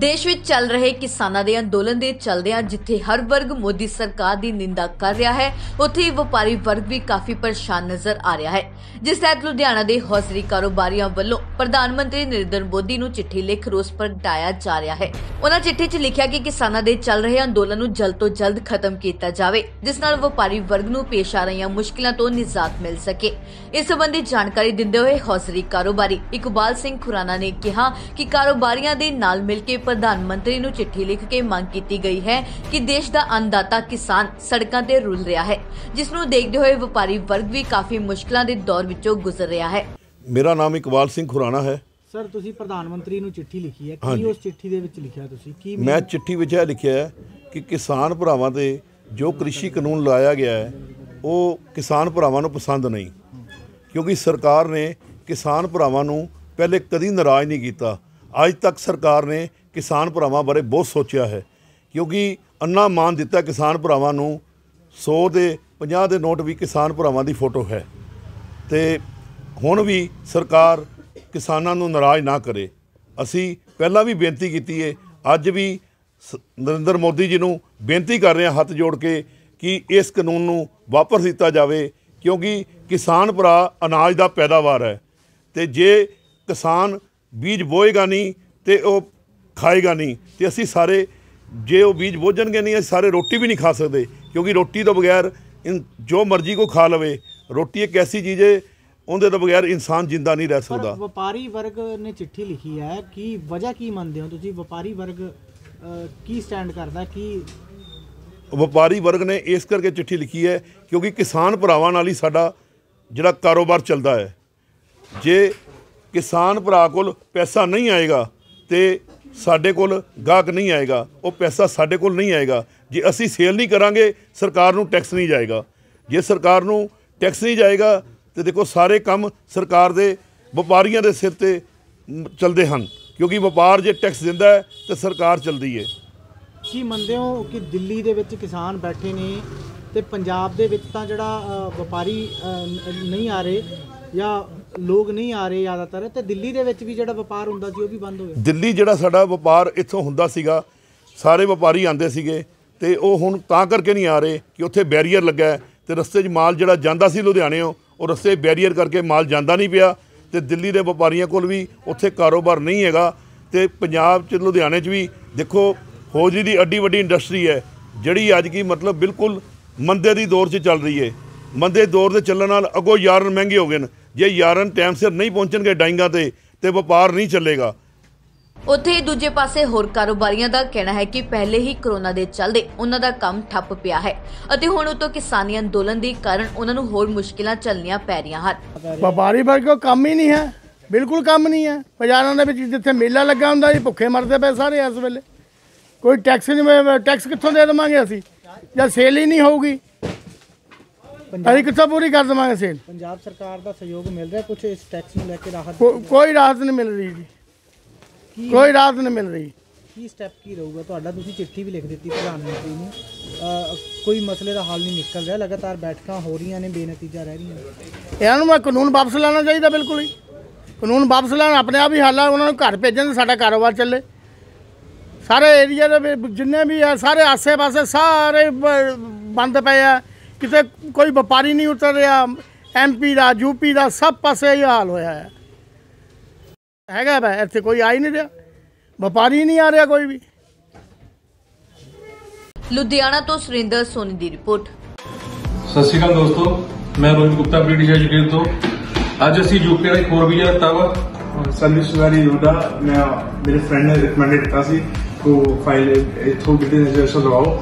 ਦੇਸ਼ ਵਿੱਚ ਚੱਲ ਰਹੇ ਕਿਸਾਨਾਂ ਦੇ ਅੰਦੋਲਨ ਦੇ ਚੱਲਦਿਆਂ ਜਿੱਥੇ ਹਰ ਵਰਗ ਮੋਦੀ ਸਰਕਾਰ ਦੀ ਨਿੰਦਾ ਕਰ ਰਿਹਾ ਹੈ, ਉੱਥੇ ਵਪਾਰੀ ਵਰਗ ਵੀ ਕਾਫੀ ਪਰੇਸ਼ਾਨ ਨਜ਼ਰ ਆ ਰਿਹਾ ਹੈ, ਜਿਸ ਤਹਿਤ ਲੁਧਿਆਣਾ ਦੇ ਹੌਜ਼ਰੀ ਕਾਰੋਬਾਰੀਆਂ ਵੱਲੋਂ ਪ੍ਰਧਾਨ ਮੰਤਰੀ ਨਰਿੰਦਰ ਮੋਦੀ ਨੂੰ ਚਿੱਠੀ ਲਿਖ ਰੋਸ ਪ੍ਰਗਟਾਇਆ ਜਾ ਰਿਹਾ ਹੈ। ਉਹਨਾਂ ਚਿੱਠੀ 'ਚ ਲਿਖਿਆ ਕਿ ਕਿਸਾਨਾਂ ਦੇ ਚੱਲ ਰਹੇ ਅੰਦੋਲਨ ਨੂੰ ਜਲਦ ਤੋਂ ਜਲਦ ਖਤਮ ਕੀਤਾ ਜਾਵੇ, ਜਿਸ ਨਾਲ ਵਪਾਰੀ ਵਰਗ ਨੂੰ ਪੇਸ਼ ਆ ਰਹੀਆਂ ਮੁਸ਼ਕਿਲਾਂ ਤੋਂ ਨਿਜਾਤ ਮਿਲ ਸਕੇ। ਇਸ ਸੰਬੰਧੀ ਜਾਣਕਾਰੀ ਦਿੰਦੇ ਹੋਏ ਹੌਜ਼ਰੀ ਕਾਰੋਬਾਰੀ ਇਕਬਾਲ ਸਿੰਘ ਖੁਰਾਨਾ ਨੇ ਕਿਹਾ ਕਿ ਕਾਰੋਬਾਰੀਆਂ ਦੇ ਨਾਲ ਮਿਲ ਕੇ प्रधान मंत्री नूं चिट्ठी लिख के मांग की गई है कि देश दा अन्नदाता किसान सड़कां ते रुल रहा है, जिस नूं देखदे होए व्यापारी वर्ग भी काफी मुश्किलां दे दौर विचों गुजर रहा है। मेरा नाम इकबाल सिंह खुराना है। सर, तुसीं प्रधान मंत्री नूं चिट्ठी लिखी है, की उस चिट्ठी दे विच लिखिया तुसीं? की मैं चिट्ठी विच यह लिखिया है कि किसान भरावां ते जो कृषि कानून लाया गया है वह किसान भरावां नूं पसंद नहीं, क्योंकि सरकार ने किसान भरावां नूं पहले कदी नाराज़ नहीं कीता। अज तक सरकार ने किसान भरावां बारे बहुत सोचा है, क्योंकि अन्ना मान दिता किसान भरावां नूं 100 के 50 नोट भी किसान भरावां दी फोटो है। तो हुण भी सरकार किसानां नूं नाराज़ ना करे। असी पहला भी बेनती कीती है, अज भी नरेंद्र मोदी जी नूं बेनती कर रहे हैं हत्थ जोड़ के कि इस कानून नूं वापस लिता जावे, क्योंकि किसान भरा अनाज दा पैदावार है। तो जे किसान बीज बोएगा नहीं तो वह खाएगा नहीं, तो असी सारे जे वो बीज बोझनगे नहीं असी सारे रोटी भी नहीं खा सकते, क्योंकि रोटी तो बगैर जो मर्जी को खा लवे। रोटी एक ऐसी चीज़ है उनके तो बगैर इंसान जिंदा नहीं रह सकता। व्यापारी वर्ग ने चिट्ठी लिखी है, कि वजह की मानते हो तुसीं? व्यापारी वर्ग की स्टैंड करता? कि व्यापारी वर्ग ने इस करके चिट्ठी लिखी है क्योंकि किसान भरावां नाल ही साडा जिहड़ा कारोबार चलता है। जे किसान भरा कोल पैसा नहीं आएगा तो साढ़े कोल गाहक नहीं आएगा, वो पैसा साढ़े कोल नहीं आएगा। जे असी सेल नहीं करांगे सरकार नूं टैक्स नहीं जाएगा, जे सरकार नूं टैक्स नहीं जाएगा तो देखो सारे काम सरकार दे व्यापारियों दे सिर ते चलते हैं, क्योंकि व्यापार जे टैक्स दिंदा है तो सरकार चलती है। की मनदे हो कि दिल्ली दे विच किसान बैठे ने ते पंजाब दे विच तां जिहड़ा व्यापारी नहीं आ रहे या लोग नहीं आ रहे ज़्यादातर, तो दिल्ली दे विच भी जिहड़ा व्यापार हुंदा सी ओह भी बंद हो गया? दिल्ली जिहड़ा साडा व्यापार इत्थों हुंदा सीगा, सारे व्यापारी आंदे सीगे ते ओह हुण तां करके नहीं आ रहे कि उत्थे बैरीयर लग्गा है, ते रस्ते 'च माल जिहड़ा जांदा सी लुधियाणेओं ओह रस्ते बैरीयर करके माल जांदा नहीं पिया। ते दिल्ली दे व्यापारियां कोल भी उत्थे कारोबार नहीं हैगा। ते पंजाब 'च लुधियाणे 'च भी देखो हौजरी दी एड्डी वड्डी इंडस्ट्री है जिहड़ी अज की मतलब बिल्कुल मंदे दी दौर 'च चल रही है। मंदे दौर दे चलण नाल अगों यारन महंगे हो गए ने, जे यारन टाइम सिर नहीं पहुंचणगे डाइंगा ते व्यापार नहीं चलेगा। ਉੱਥੇ ਦੂਜੇ ਪਾਸੇ ਹੋਰ ਕਾਰੋਬਾਰੀਆਂ ਦਾ ਕਹਿਣਾ ਹੈ ਕਿ ਪਹਿਲੇ ਹੀ ਕੋਰੋਨਾ ਦੇ ਚੱਲਦੇ ਉਹਨਾਂ ਦਾ ਕੰਮ ਠੱਪ ਪਿਆ ਹੈ ਅਤੇ ਹੁਣ ਉਤੋਂ ਕਿਸਾਨੀ ਅੰਦੋਲਨ ਦੇ ਕਾਰਨ ਉਹਨਾਂ ਨੂੰ ਹੋਰ ਮੁਸ਼ਕਿਲਾਂ ਚੱਲਣੀਆਂ ਪੈ ਰਹੀਆਂ ਹਨ। ਵਪਾਰੀ ਵਰਗ ਕੋ ਕੰਮ ਹੀ ਨਹੀਂ ਹੈ, ਬਿਲਕੁਲ ਕੰਮ ਨਹੀਂ ਹੈ। ਬਾਜ਼ਾਰਾਂ ਦੇ ਵਿੱਚ ਜਿੱਥੇ ਮੇਲਾ ਲੱਗਾ ਹੁੰਦਾ ਇਹ ਭੁੱਖੇ ਮਰਦੇ ਪਏ ਸਾਰੇ ਇਸ ਵੇਲੇ। ਕੋਈ ਟੈਕਸ ਨਹੀਂ, ਟੈਕਸ ਕਿੱਥੋਂ ਦੇ ਦੇਵਾਂਗੇ ਅਸੀਂ ਜਦ ਸੇਲ ਹੀ ਨਹੀਂ ਹੋਊਗੀ? अरे कितना पूरी कर देंगे सेल? पंजाब सरकार का सहयोग मिल रहा है कुछ इस टैक्स में लेके? राहत कोई राहत नहीं मिल रही जी, कोई राहत नहीं मिल रही। की स्टेप की रहूगा? तो तुसी चिट्ठी भी लिख दी प्रधानमंत्री ने, कोई मसले का हल नहीं निकल रहा, लगातार बैठक हो रही ने बेनतीजा रह रही। इन्होंने कानून वापस लाना चाहिए, बिल्कुल ही कानून वापस लाना, अपने आप ही हल है। उन्होंने घर भेजन, साडा कारोबार चले। सारे एरिया जिन्ने भी है सारे आसे पासे सारे बंद पे है, किसे कोई व्यापारी नहीं उतर रहा। MP का यूपी का सब पास यही हाल होया है। वै इतने कोई आ ही नहीं रहा, व्यापारी ही नहीं आ रहा कोई भी। लुधियाना तो सुरेंद्र सोनी की रिपोर्ट। सत श्री अकाल दोस्तों, मैं रोहन गुप्ता ब्रिटिश तो अज असी यूके का एक होर वीजा लिता वा। सर्विसवारी योडा मैं मेरे फ्रेंड ने रिकमेंड किया तो फाइल इतों ब्रिटिश लगाओ।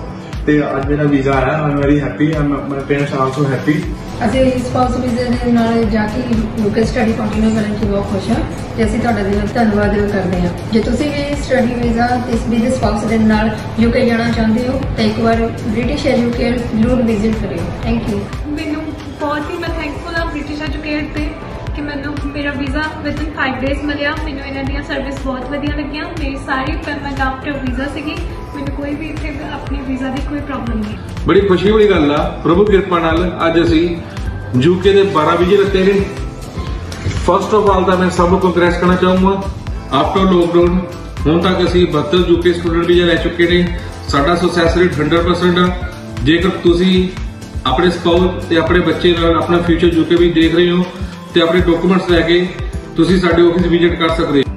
आज मेरा वीजा आया, I am very happy, my parents are also happy. ਅਸੀਂ ਇਸ ਪਾਸ ਵੀਜ਼ੇ ਦੇ ਨਾਲ ਜਾ ਕੇ ਲੋਕਲ ਸਟੱਡੀ ਕੰਟੀਨਿਊ ਕਰਨ ਦੀ ਬਹੁਤ ਖੁਸ਼ ਹਾਂ ਤੇ ਅਸੀਂ ਤੁਹਾਡਾ ਦਿਲ ਤੋਂ ਧੰਨਵਾਦ ਕਰਦੇ ਹਾਂ। ਜੇ ਤੁਸੀਂ ਵੀ ਸਟੱਡੀ ਵੀਜ਼ਾ ਤੇ ਵੀਜ਼ੇ ਸਪਾਂਸਰ ਦੇ ਨਾਲ ਯੂਕੇ ਜਾਣਾ ਚਾਹੁੰਦੇ ਹੋ ਤਾਂ ਇੱਕ ਵਾਰ ਬ੍ਰਿਟਿਸ਼ ਐਜੂਕੇਅਰ ਜ਼ਰੂਰ ਵਿਜ਼ਿਟ ਕਰਿਓ। Thank you. ਮੈਨੂੰ ਬਹੁਤ ਹੀ ਮੈਂ ਥੈਂਕਫੁਲ ਹਾਂ ਬ੍ਰਿਟਿਸ਼ ਐਜੂਕੇਅਰ ਤੇ ਕਿ ਮੈਨੂੰ ਮੇਰਾ ਵੀਜ਼ਾ ਵਿਦਨ 5 ਡੇਜ਼ ਮਿਲਿਆ। ਮੈਨੂੰ ਇਹਨਾਂ ਦੀਆਂ ਸਰਵਿਸ ਬਹੁਤ ਵਧੀਆ ਲੱਗੀਆਂ। ਮੇਰੀ ਸਾਰੀ ਪਰਮਨੈਂਟ ਆਫਟਰ ਵੀਜ਼ਾ ਸੀਗੀ, ਮੈਨੂੰ ਕੋਈ ਵੀ ਇੱਥੇ ਆਪਣੀ ਵੀਜ਼ਾ ਦੀ ਕੋਈ ਪ੍ਰੋਬਲਮ ਨਹੀਂ। ਬੜੀ ਖੁਸ਼ੀ ਵਾਲੀ ਗੱਲ ਆ, ਪ੍ਰਭੂ ਕਿਰਪਾ ਨਾਲ ਅੱਜ ਅਸੀਂ ਯੂਕੇ ਦੇ 12 ਵੀਜ਼ੇ ਲੱਤੇ ਨੇ। ਫਸਟ ਆਫ ਆਲ ਤਾਂ ਮੈਂ ਸਭ ਨੂੰ ਕੰਗ੍ਰੈਸ ਕਰਨਾ ਚਾਹੂੰਗਾ। ਆਫਟਰ ਲੋਕਡਾਊਨ ਹੁਣ ਤੱਕ ਅਸੀਂ 72 ਯੂਕੇ ਸਟੂਡੈਂਟ ਵੀ ਲੈ ਚੁੱਕੇ ਨੇ। ਸਾਡਾ ਸਕਸੈਸ ਰੇਟ 100% ਆ। ਜੇਕਰ ਤੁਸੀਂ ਆਪਣੇ ਸਪਾਊਸ ਤੇ ਆਪਣੇ ਬੱਚੇ ਨਾਲ ਆਪਣਾ ਫਿਊਚਰ ਯੂਕੇ ਵੀ ਦੇਖ ਰਹੇ ਹੋ ਤੇ ਆਪਣੇ ਡਾਕੂਮੈਂਟਸ ਲੈ ਕੇ ਤੁਸੀਂ ਸਾਡੇ ਆਫਿਸ ਵਿਜ਼ਿਟ ਕਰ ਸਕਦੇ ਹੋ।